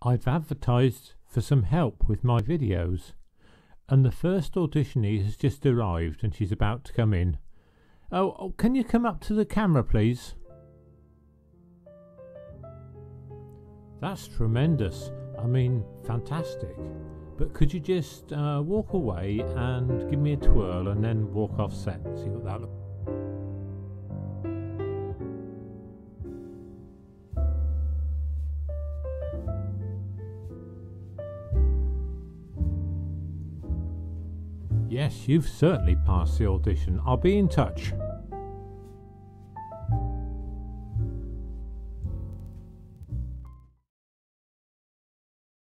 I've advertised for some help with my videos, and the first auditionee has just arrived and she's about to come in. Oh, can you come up to the camera, please? That's tremendous. I mean, fantastic. But could you just walk away and give me a twirl and then walk off set? See what that looks like. Yes, you've certainly passed the audition. I'll be in touch.